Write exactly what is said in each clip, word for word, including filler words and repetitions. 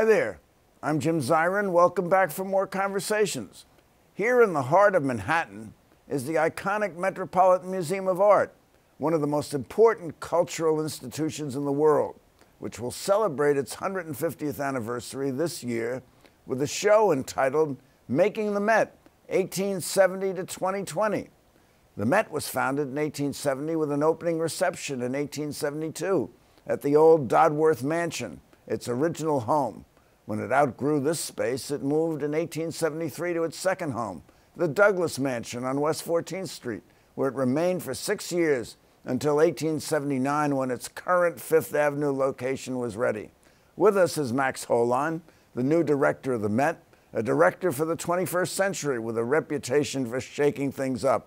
Hi there, I'm Jim Zirin. Welcome back for more conversations. Here in the heart of Manhattan is the iconic Metropolitan Museum of Art, one of the most important cultural institutions in the world, which will celebrate its one hundred fiftieth anniversary this year with a show entitled Making the Met eighteen seventy to twenty twenty. The Met was founded in eighteen seventy with an opening reception in eighteen seventy-two at the old Dodworth Mansion, its original home. When it outgrew this space, it moved in eighteen seventy-three to its second home, the Douglas Mansion on West fourteenth Street, where it remained for six years until eighteen seventy-nine when its current Fifth Avenue location was ready. With us is Max Hollein, the new director of the Met, a director for the twenty-first century with a reputation for shaking things up.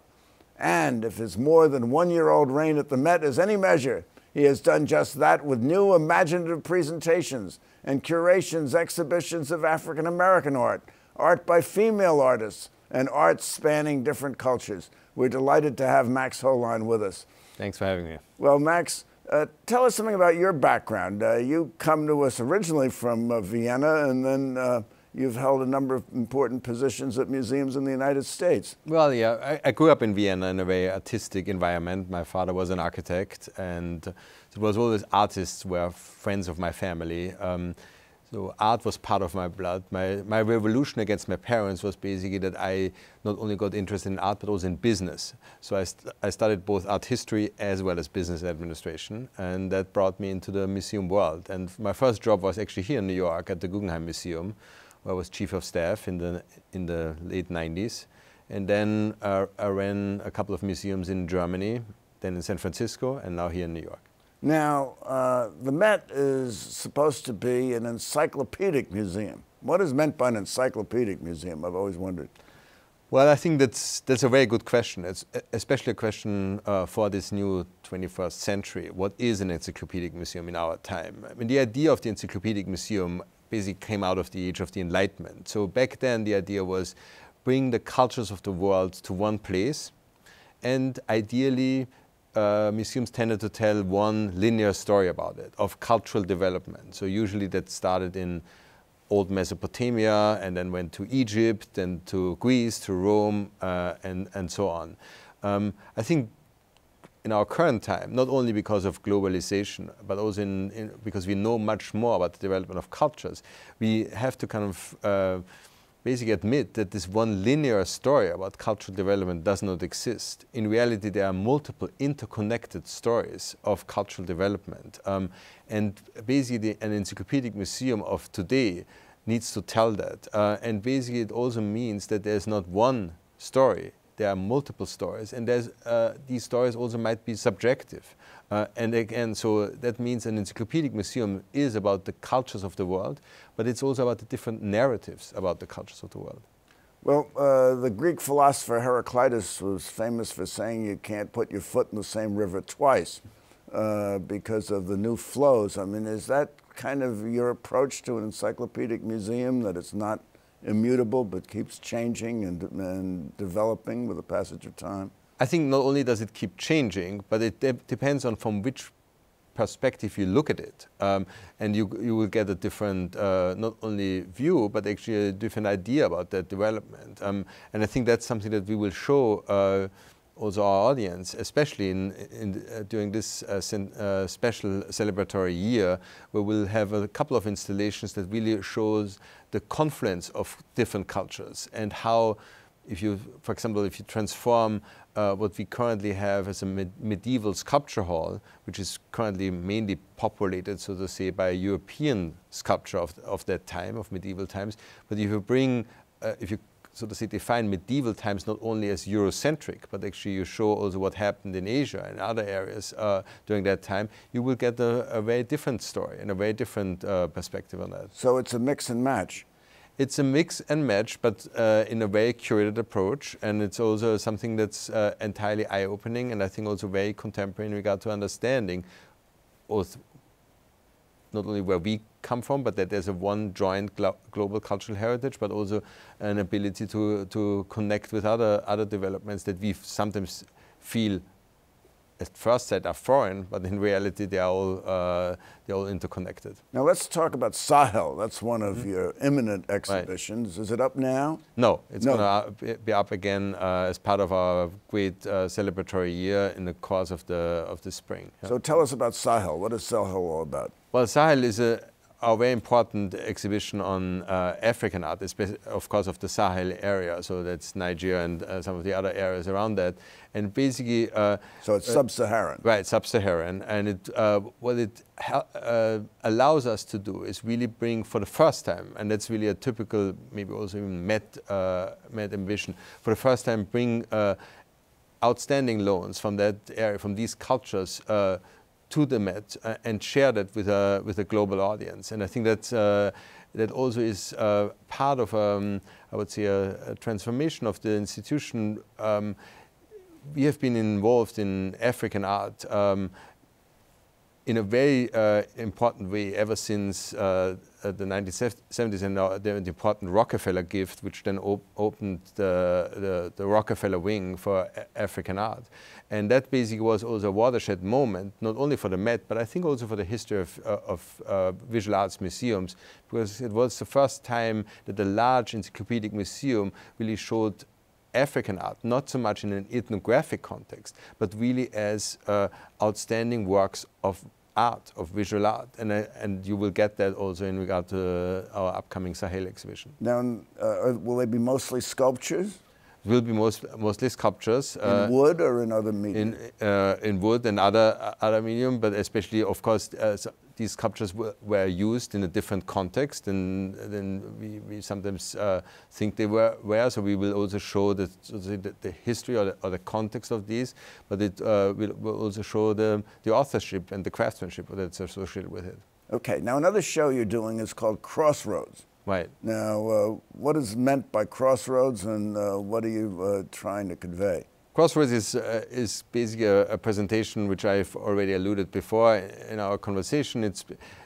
And if his more than one-year-old reign at the Met is any measure, he has done just that with new imaginative presentations and curations, exhibitions of African-American art, art by female artists, and art spanning different cultures. We're delighted to have Max Hollein with us. Thanks for having me. Well, Max, uh, tell us something about your background. Uh, you come to us originally from uh, Vienna, and then uh, you've held a number of important positions at museums in the United States. Well, yeah, I, I grew up in Vienna in a very artistic environment. My father was an architect, and it was always artists were friends of my family. Um, so art was part of my blood. My, my revolution against my parents was basically that I not only got interested in art, but also in business. So I, st I studied both art history as well as business administration, and that brought me into the museum world. And my first job was actually here in New York at the Guggenheim Museum, where I was chief of staff in the, in the late nineties. And then uh, I ran a couple of museums in Germany, then in San Francisco, and now here in New York. Now, uh, the Met is supposed to be an encyclopedic museum. What is meant by an encyclopedic museum? I've always wondered. Well, I think that's, that's a very good question. It's especially a question uh, for this new twenty-first century. What is an encyclopedic museum in our time? I mean, the idea of the encyclopedic museum basically came out of the age of the Enlightenment. So back then the idea was bring the cultures of the world to one place, and ideally uh, museums tended to tell one linear story about it, of cultural development. So usually that started in old Mesopotamia and then went to Egypt and to Greece, to Rome, uh, and, and so on. Um, I think in our current time, not only because of globalization, but also in, in, because we know much more about the development of cultures, we have to kind of uh, basically admit that this one linear story about cultural development does not exist. In reality, there are multiple interconnected stories of cultural development. Um, and basically, the, an encyclopedic museum of today needs to tell that. Uh, and basically, it also means that there's not one story. There are multiple stories, and there's, uh, these stories also might be subjective. Uh, and again, so that means an encyclopedic museum is about the cultures of the world, but it's also about the different narratives about the cultures of the world. Well, uh, the Greek philosopher Heraclitus was famous for saying you can't put your foot in the same river twice uh, because of the new flows. I mean, is that kind of your approach to an encyclopedic museum, that it's not immutable, but keeps changing and, and developing with the passage of time? I think not only does it keep changing, but it de depends on from which perspective you look at it. Um, and you, you will get a different, uh, not only view, but actually a different idea about that development. Um, and I think that's something that we will show uh, also our audience, especially in, in, uh, during this uh, uh, special celebratory year, where we'll have a couple of installations that really shows the confluence of different cultures and how, if you, for example, if you transform uh, what we currently have as a med medieval sculpture hall, which is currently mainly populated, so to say, by European sculpture of, of that time, of medieval times, but if you bring, uh, if you so to say, define medieval times not only as Eurocentric, but actually you show also what happened in Asia and other areas uh, during that time, you will get a, a very different story and a very different uh, perspective on that. So it's a mix and match? It's a mix and match, but uh, in a very curated approach, and it's also something that's uh, entirely eye-opening, and I think also very contemporary in regard to understanding not only where we come from, but that there's a one joint glo global cultural heritage, but also an ability to, to connect with other, other developments that we sometimes feel at first said are foreign, but in reality they are all, uh, they're all interconnected. Now let's talk about Sahel. That's one of mm-hmm. your imminent exhibitions. Right. Is it up now? No, it's no. going to be up again uh, as part of our great uh, celebratory year in the course of the, of the spring. Yeah. So tell us about Sahel. What is Sahel all about? Well, Sahel is a, a very important exhibition on uh, African art, especially, of course, of the Sahel area. So that's Nigeria and uh, some of the other areas around that. And basically, uh, so it's uh, sub-Saharan, right? Sub-Saharan, and it uh, what it uh, allows us to do is really bring, for the first time, and that's really a typical, maybe also even Met uh, Met ambition, for the first time, bring uh, outstanding loans from that area, from these cultures. Uh, to the Met uh, and share that with a, with a global audience. And I think that, uh, that also is uh, part of, um, I would say, a, a transformation of the institution. Um, we have been involved in African art um, in a very uh, important way ever since uh, the nineteen seventies, and now the important Rockefeller gift, which then op opened the, the, the Rockefeller wing for a African art. And that basically was also a watershed moment, not only for the Met, but I think also for the history of, uh, of uh, visual arts museums, because it was the first time that a large encyclopedic museum really showed African art, not so much in an ethnographic context, but really as uh, outstanding works of art, of visual art. And, uh, and you will get that also in regard to our upcoming Sahel exhibition. Now, uh, will they be mostly sculptures? It will be most, mostly sculptures. In uh, wood or in other medium? In, uh, in wood and other, uh, other medium, but especially, of course, uh, so these sculptures were, were used in a different context than, than we, we sometimes uh, think they were, were. So we will also show the, the, the history or the, or the context of these, but it uh, will, will also show the, the authorship and the craftsmanship that's associated with it. Okay, now another show you're doing is called Crossroads. Right. Now, uh, what is meant by Crossroads, and uh, what are you uh, trying to convey? Crossroads is, uh, is basically a, a presentation which I've already alluded before in our conversation. It's,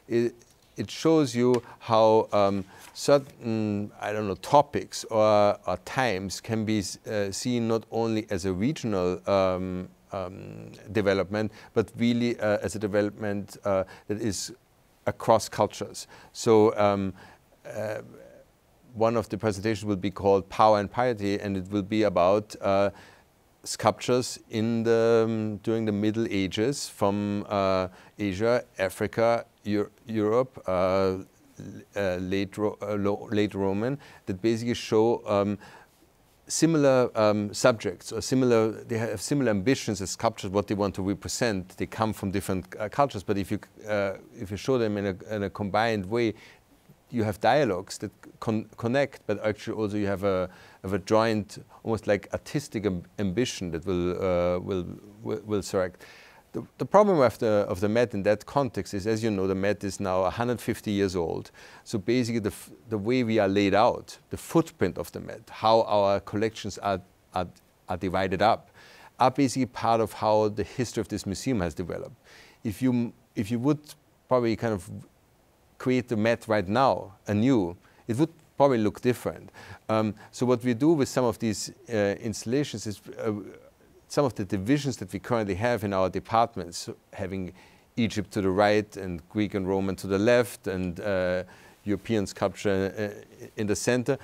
it, it shows you how um, certain, I don't know, topics or, or times can be uh, seen not only as a regional um, um, development, but really uh, as a development uh, that is across cultures. So. Um, Uh, one of the presentations will be called Power and Piety, and it will be about uh, sculptures in the, um, during the Middle Ages from uh, Asia, Africa, Euro Europe, uh, uh, late, Ro uh, late Roman, that basically show um, similar um, subjects, or similar, they have similar ambitions as sculptures, what they want to represent. They come from different uh, cultures, but if you, uh, if you show them in a, in a combined way, you have dialogues that con connect, but actually also you have a, have a joint, almost like artistic amb ambition that will, uh, will, will, will surrect. The, the problem of the, of the Met in that context is, as you know, the Met is now one hundred fifty years old. So basically the, f the way we are laid out, the footprint of the Met, how our collections are, are, are divided up, are basically part of how the history of this museum has developed. If you, if you would probably kind of create the Met right now anew, it would probably look different. Um, so what we do with some of these uh, installations is uh, some of the divisions that we currently have in our departments, so having Egypt to the right and Greek and Roman to the left and uh, European sculpture uh, in the center.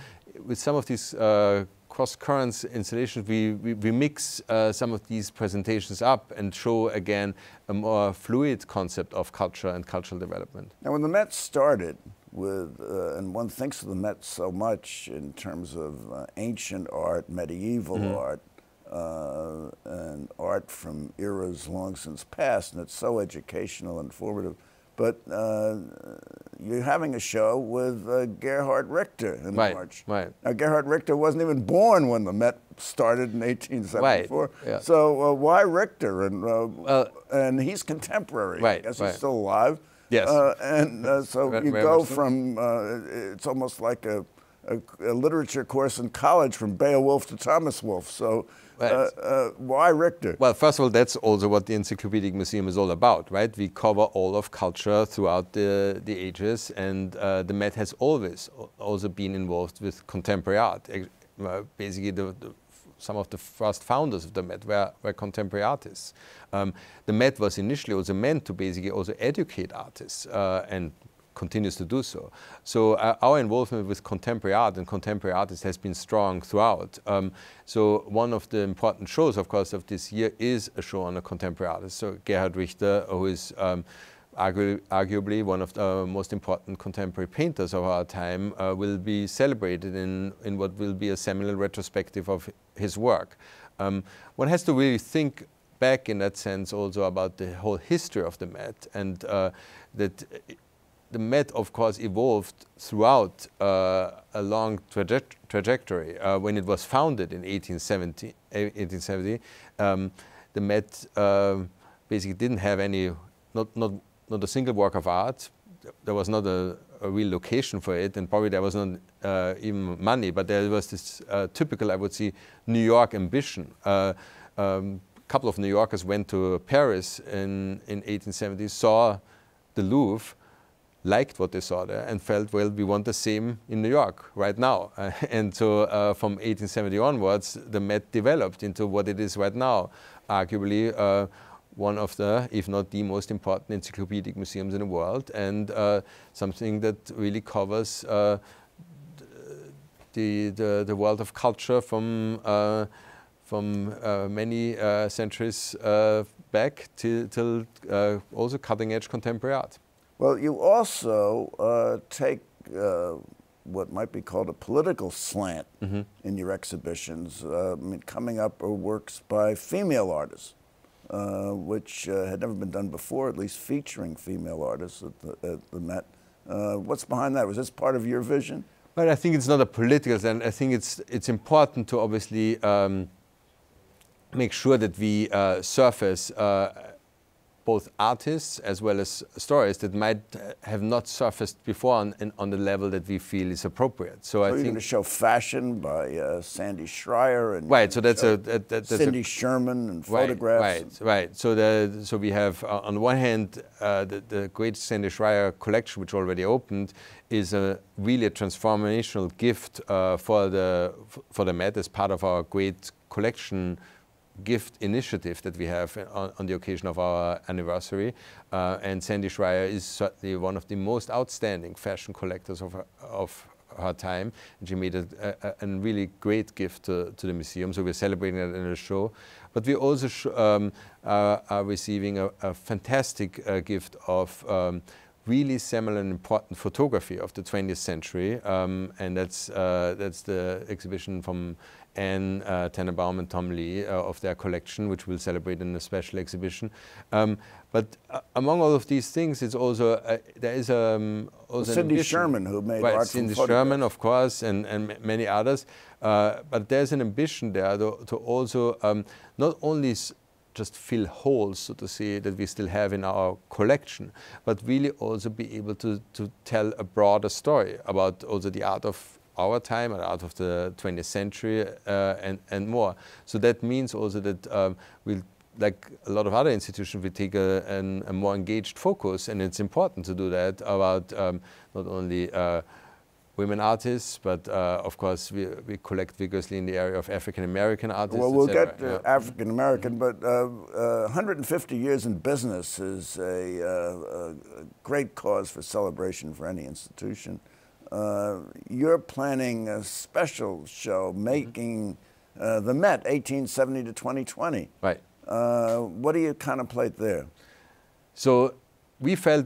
With some of these uh, cross-currents installations, we, we, we mix uh, some of these presentations up and show again a more fluid concept of culture and cultural development. Now when the Met started with, uh, and one thinks of the Met so much in terms of uh, ancient art, medieval mm-hmm. art, uh, and art from eras long since past, and it's so educational and formative. But uh, you're having a show with uh, Gerhard Richter in right, March. Right. Now, Gerhard Richter wasn't even born when the Met started in eighteen seventy-four. Right, yeah. So uh, why Richter? And uh, well, and he's contemporary. Right. Yes, right. He's still alive. Yes. Uh, and uh, so you go from uh, it's almost like a, a, a literature course in college, from Beowulf to Thomas Wolfe. So. Right. Uh, uh, why Richter? Well, first of all, that's also what the Encyclopedic Museum is all about, right? We cover all of culture throughout the, the ages, and uh, the Met has always also been involved with contemporary art. Basically, the, the, some of the first founders of the Met were, were contemporary artists. Um, the Met was initially also meant to basically also educate artists, uh, and continues to do so. So uh, our involvement with contemporary art and contemporary artists has been strong throughout. Um, so one of the important shows, of course, of this year is a show on a contemporary artist. So Gerhard Richter, who is um, argu arguably one of the uh, most important contemporary painters of our time, uh, will be celebrated in, in what will be a seminal retrospective of his work. Um, one has to really think back in that sense also about the whole history of the Met, and uh, that it, the Met, of course, evolved throughout uh, a long traje- trajectory. Uh, when it was founded in eighteen seventy, um, the Met uh, basically didn't have any, not, not, not a single work of art. There was not a, a real location for it, and probably there was not uh, even money, but there was this uh, typical, I would say, New York ambition. Uh, um, a couple of New Yorkers went to Paris in, in eighteen seventy, saw the Louvre, liked what they saw there, and felt, well, we want the same in New York right now. Uh, and so uh, from eighteen seventy onwards, the Met developed into what it is right now, arguably uh, one of the, if not the most important encyclopedic museums in the world, and uh, something that really covers uh, the, the, the world of culture from, uh, from uh, many uh, centuries uh, back till, till uh, also cutting-edge contemporary art. Well, you also uh, take uh, what might be called a political slant mm-hmm. in your exhibitions. Uh, I mean, coming up are works by female artists, uh, which uh, had never been done before, at least featuring female artists at the, at the Met. Uh, what's behind that? Was this part of your vision? Well, I think it's not a political slant. I think it's, it's important to obviously um, make sure that we uh, surface uh, both artists as well as stories that might have not surfaced before on, on the level that we feel is appropriate. So, so I you're think going to show fashion by uh, Sandy Schreier and right. So that's a that, that, that's Cindy a, Sherman and photographs. Right, right, right. So the so we have uh, on one hand uh, the, the great Sandy Schreier collection, which already opened, is a really a transformational gift uh, for the for the Met as part of our great collection gift initiative that we have on, on the occasion of our anniversary. Uh, and Sandy Schreier is certainly one of the most outstanding fashion collectors of her, of her time. And she made a, a, a really great gift to, to the museum. So we're celebrating that in the show. But we also sh um, uh, are receiving a, a fantastic uh, gift of um, really seminal and important photography of the twentieth century. Um, and that's, uh, that's the exhibition from Anne uh, Tannenbaum and Tom Lee uh, of their collection, which we'll celebrate in a special exhibition. Um, but uh, among all of these things, it's also uh, there is um, also well, Cindy Sherman who made right, art Cindy from Sherman, of course, and and many others. Uh, but there's an ambition there to, to also um, not only just fill holes, so to say, that we still have in our collection, but really also be able to to tell a broader story about also the art of our time and out of the twentieth century uh, and, and more. So that means also that um, we'll, like a lot of other institutions, we take a, an, a more engaged focus, and it's important to do that about um, not only uh, women artists, but uh, of course we, we collect vigorously in the area of African-American artists. Well, we'll get uh, yeah. African-American, but uh, uh, one hundred fifty years in business is a, uh, a great cause for celebration for any institution. Uh, you're planning a special show, Making uh, the Met eighteen seventy to twenty twenty. Right. Uh, what do you contemplate there? So we felt,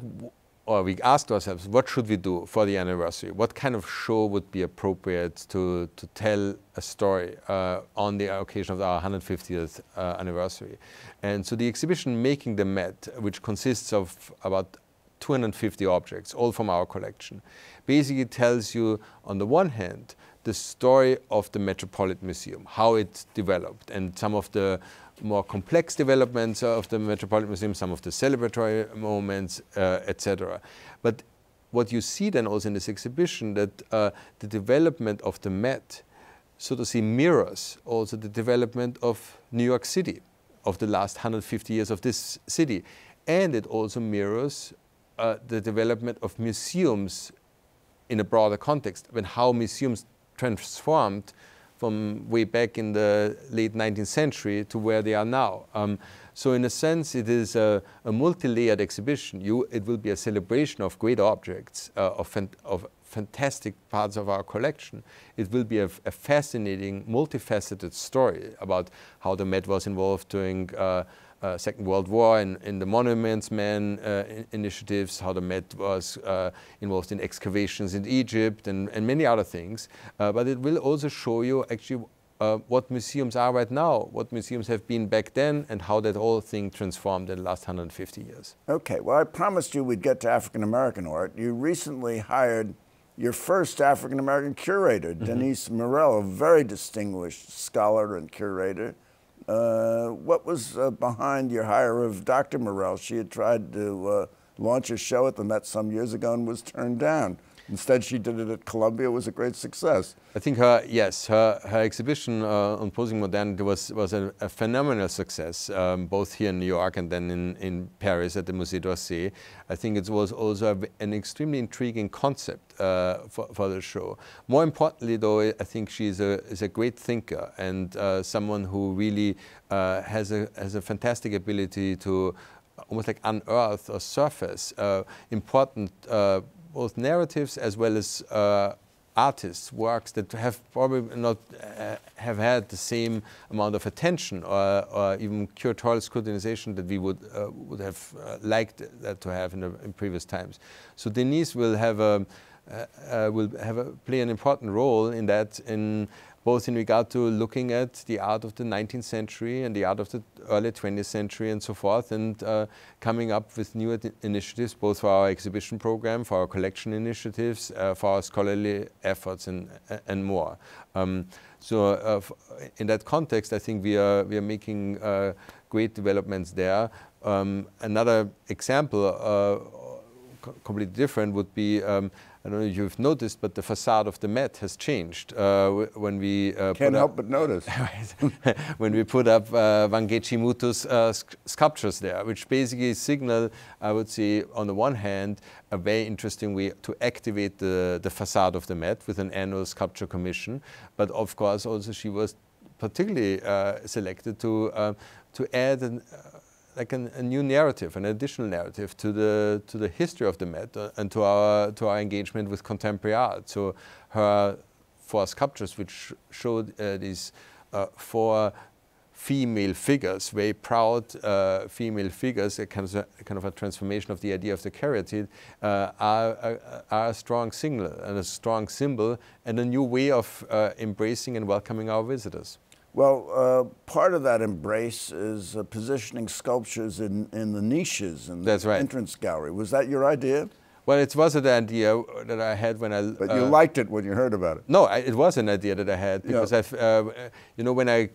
or we asked ourselves, what should we do for the anniversary? What kind of show would be appropriate to, to tell a story uh, on the occasion of our one hundred fiftieth uh, anniversary? And so the exhibition Making the Met, which consists of about two hundred fifty objects, all from our collection, basically tells you, on the one hand, the story of the Metropolitan Museum, how it developed, and some of the more complex developments of the Metropolitan Museum, some of the celebratory moments, uh, et cetera. But what you see then also in this exhibition, that uh, the development of the Met, so to say, mirrors also the development of New York City, of the last one hundred fifty years of this city. And it also mirrors Uh, the development of museums in a broader context, when how museums transformed from way back in the late nineteenth century to where they are now. Um, so in a sense, it is a, a multi-layered exhibition. You, it will be a celebration of great objects, uh, of, fan of fantastic parts of our collection. It will be a, a fascinating, multifaceted story about how the Met was involved during uh, Uh, Second World War and in, in the Monuments Men uh, in initiatives, how the Met was uh, involved in excavations in Egypt and, and many other things. Uh, but it will also show you actually uh, what museums are right now, what museums have been back then, and how that whole thing transformed in the last one hundred fifty years. Okay, well, I promised you we'd get to African American art. You recently hired your first African American curator, mm-hmm. Denise Murrell, a very distinguished scholar and curator. Uh, what was uh, behind your hire of Doctor Murrell? She had tried to uh, launch a show at the Met some years ago and was turned down. Instead, she did it at Columbia. It was a great success. I think her, yes, her, her exhibition uh, on Posing Modernity was, was a, a phenomenal success, um, both here in New York and then in, in Paris at the Musée d'Orsay. I think it was also a, an extremely intriguing concept uh, for, for the show. More importantly, though, I think she is a, is a great thinker and uh, someone who really uh, has, a, has a fantastic ability to almost like unearth or surface uh, important uh, both narratives as well as uh, artists' works that have probably not uh, have had the same amount of attention or, or even curatorial scrutinization that we would uh, would have uh, liked that to have in, the, in previous times. So Denise will have a uh, uh, will have a, play an important role in that, in both in regard to looking at the art of the nineteenth century and the art of the early twentieth century and so forth, and uh, coming up with new initiatives, both for our exhibition program, for our collection initiatives, uh, for our scholarly efforts, and, and more. Um, so uh, in that context, I think we are, we are making uh, great developments there. Um, another example, uh, completely different, would be um, I don't know if you've noticed, but the facade of the Met has changed. Uh, when we uh, can't help but notice when we put up uh, Vangechi Mutu's uh, sc sculptures there, which basically signal, I would say, on the one hand, a very interesting way to activate the the facade of the Met with an annual sculpture commission. But of course, also she was particularly uh, selected to uh, to add an. Uh, like an, a new narrative, an additional narrative to the to the history of the Met uh, and to our to our engagement with contemporary art. So her four sculptures, which showed uh, these uh, four female figures, very proud uh, female figures, a kind of a, kind of a transformation of the idea of the caryatid, uh, are, are a strong signal and a strong symbol and a new way of uh, embracing and welcoming our visitors. Well, uh, part of that embrace is uh, positioning sculptures in, in the niches in the right. entrance gallery. Was that your idea? Well, it was an idea that I had when I... But you uh, liked it when you heard about it. No, I, it was an idea that I had because yeah. I've, uh, you know, when I,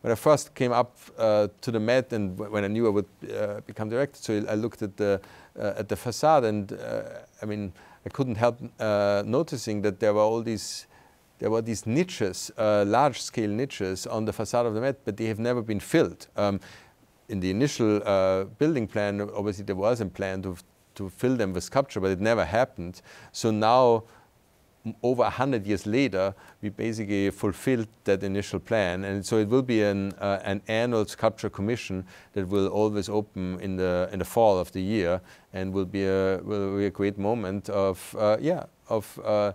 when I first came up uh, to the Met and when I knew I would uh, become director, so I looked at the, uh, at the facade and, uh, I mean, I couldn't help uh, noticing that there were all these... There were these niches, uh, large-scale niches on the facade of the Met, but they have never been filled. Um, in the initial uh, building plan, obviously there was a plan to, to fill them with sculpture, but it never happened. So now, over one hundred years later, we basically fulfilled that initial plan. And so it will be an, uh, an annual sculpture commission that will always open in the, in the fall of the year and will be a, will be a great moment of, uh, yeah, of uh,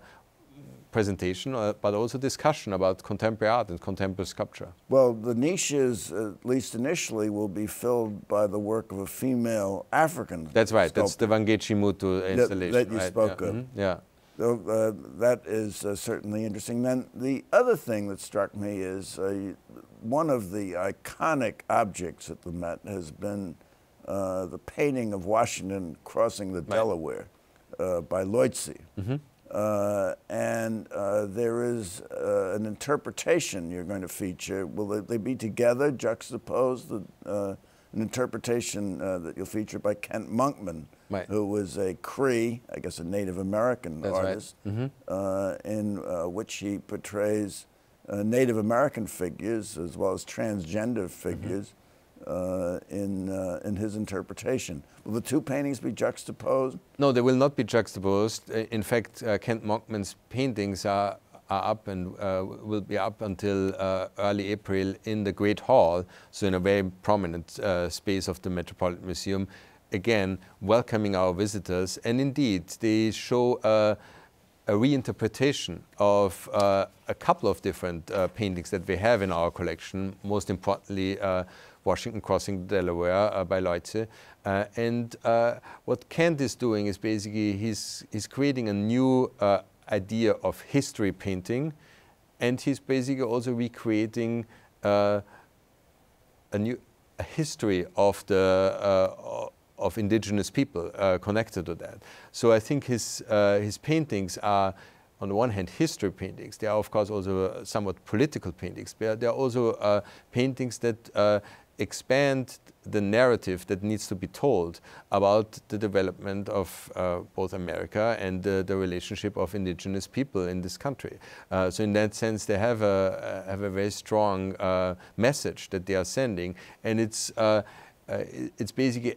presentation, uh, but also discussion about contemporary art and contemporary sculpture. Well, the niches, at least initially, will be filled by the work of a female African That's right, sculptor. That's the Vangechi Mutu installation. That, that you right? spoke yeah. of. Mm-hmm. Yeah. So, uh, that is uh, certainly interesting. Then the other thing that struck me is uh, one of the iconic objects at the Met has been uh, the painting of Washington crossing the right. Delaware uh, by Leutze. Mm-hmm. Uh, and uh, there is uh, an interpretation you're going to feature. Will they, they be together, juxtaposed? The, uh, an interpretation uh, that you'll feature by Kent Monkman, right. who was a Cree, I guess a Native American That's artist, right. mm-hmm. uh, in uh, which he portrays uh, Native American figures as well as transgender figures mm-hmm. uh, in, uh, in his interpretation. Will the two paintings be juxtaposed? No, they will not be juxtaposed. In fact, uh, Kent Monkman's paintings are are up and uh, will be up until uh, early April in the Great Hall, so in a very prominent uh, space of the Metropolitan Museum, again welcoming our visitors. And indeed, they show uh, a reinterpretation of uh, a couple of different uh, paintings that we have in our collection, most importantly uh, Washington Crossing Delaware uh, by Leutze. Uh, and uh, what Kent is doing is basically he's, he's creating a new uh, idea of history painting, and he's basically also recreating uh, a new a history of the uh, of indigenous people uh, connected to that. So I think his uh, his paintings are, on the one hand, history paintings. They are of course also somewhat political paintings, but they are also uh, paintings that uh, expand the narrative that needs to be told about the development of uh, both America and uh, the relationship of indigenous people in this country. Uh, so in that sense, they have a, have a very strong uh, message that they are sending. And it's, uh, uh, it's basically,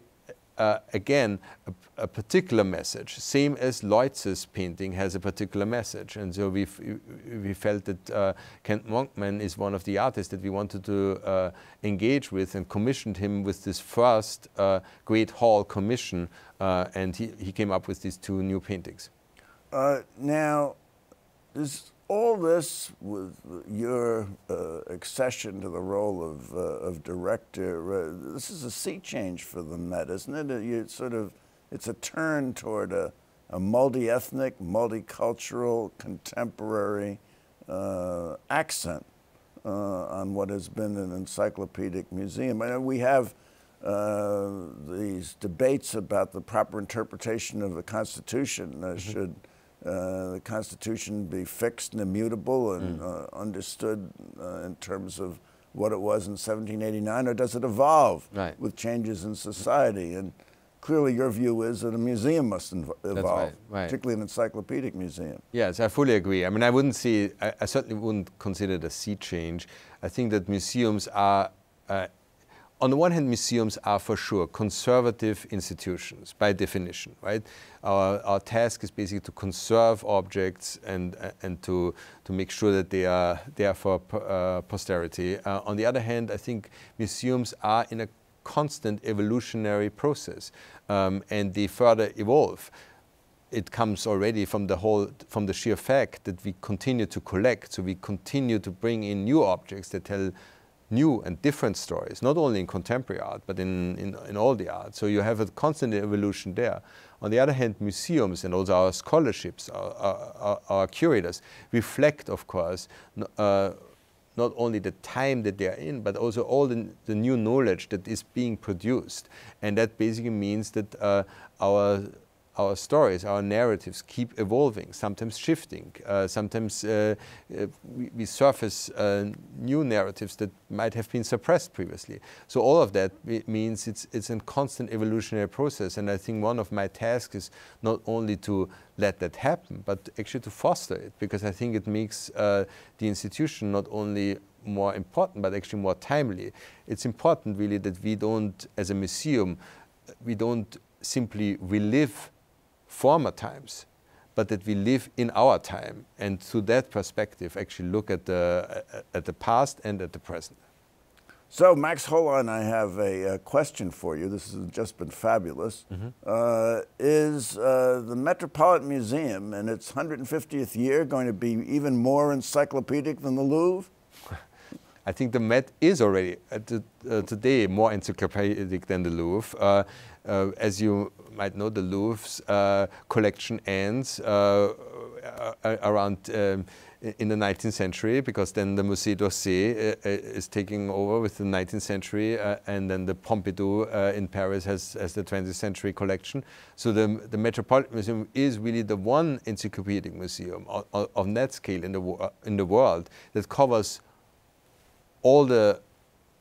uh, again, a, a particular message, same as Leutze's painting has a particular message. And so we've, we felt that uh, Kent Monkman is one of the artists that we wanted to uh, engage with, and commissioned him with this first uh, Great Hall commission, uh, and he, he came up with these two new paintings. Uh, now, is all this, with your uh, accession to the role of, uh, of director, uh, this is a sea change for the Met, isn't it? You sort of, it's a turn toward a, a multi-ethnic, multicultural, contemporary uh, accent uh, on what has been an encyclopedic museum. And we have uh, these debates about the proper interpretation of the Constitution. Uh, should Uh, the Constitution be fixed and immutable and uh, understood uh, in terms of what it was in seventeen eighty-nine, or does it evolve right. with changes in society? And clearly your view is that a museum must evolve, right, right. particularly an encyclopedic museum. Yes, I fully agree. I mean, I wouldn't see, I, I certainly wouldn't consider it a sea change. I think that museums are, uh, on the one hand, museums are for sure conservative institutions by definition, right? Our, our task is basically to conserve objects and, and to, to make sure that they are there for uh, posterity. Uh, on the other hand, I think museums are in a constant evolutionary process, um, and they further evolve. It comes already from the whole, from the sheer fact that we continue to collect, so we continue to bring in new objects that tell new and different stories, not only in contemporary art, but in, in, in all the art. So you have a constant evolution there. On the other hand, museums and also our scholarships, our, our, our curators, reflect, of course, uh, not only the time that they are in, but also all the, the new knowledge that is being produced. And that basically means that uh, our Our stories, our narratives keep evolving, sometimes shifting. Uh, sometimes uh, we, we surface uh, new narratives that might have been suppressed previously. So all of that it means it's, it's a constant evolutionary process. And I think one of my tasks is not only to let that happen, but actually to foster it, because I think it makes uh, the institution not only more important, but actually more timely. It's important really that we don't, as a museum, we don't simply relive former times, but that we live in our time, and through that perspective actually look at the, at the past and at the present. So Max Hollein, I have a, a question for you. This has just been fabulous. Mm-hmm. uh, is uh, the Metropolitan Museum in its one hundred fiftieth year going to be even more encyclopedic than the Louvre? I think the Met is already uh, to, uh, today more encyclopedic than the Louvre. Uh, uh, as you might know, the Louvre's uh, collection ends uh, uh, around um, in the nineteenth century, because then the Musée d'Orsay uh, is taking over with the nineteenth century, uh, and then the Pompidou uh, in Paris has, has the twentieth century collection. So the, the Metropolitan Museum is really the one encyclopedic museum on, on that scale in the, in the world that covers all the,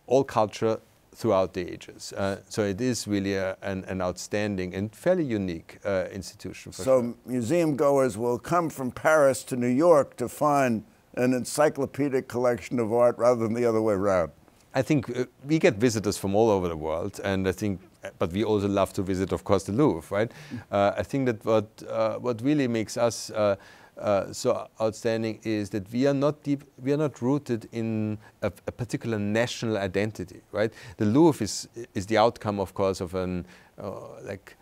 all culture throughout the ages. Uh, so it is really a, an, an outstanding and fairly unique uh, institution. For so sure. Museum goers will come from Paris to New York to find an encyclopedic collection of art rather than the other way around. I think uh, we get visitors from all over the world, and I think, but we also love to visit, of course, the Louvre, right? Uh, I think that what, uh, what really makes us uh, uh, so outstanding is that we are not deep, we are not rooted in a, a particular national identity, right? The Louvre is is the outcome, of course, of an uh, like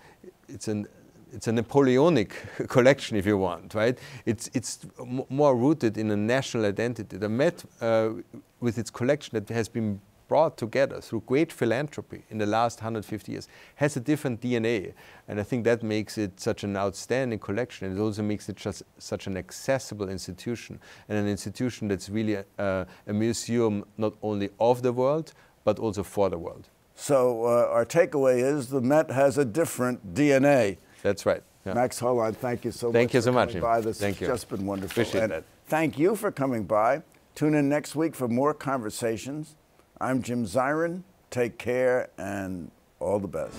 it's an it's a Napoleonic collection, if you want, right? It's it's m more rooted in a national identity. The Met, uh, with its collection that has been brought together through great philanthropy in the last one hundred fifty years, has a different D N A. And I think that makes it such an outstanding collection. And it also makes it just such an accessible institution, and an institution that's really a, a, a museum not only of the world, but also for the world. So uh, our takeaway is the Met has a different D N A. That's right. Yeah. Max Hollein, thank you so thank much Thank you so much. By. This thank has you. just been wonderful. Appreciate and that. Thank you for coming by. Tune in next week for more conversations. I'm Jim Zirin. Take care and all the best.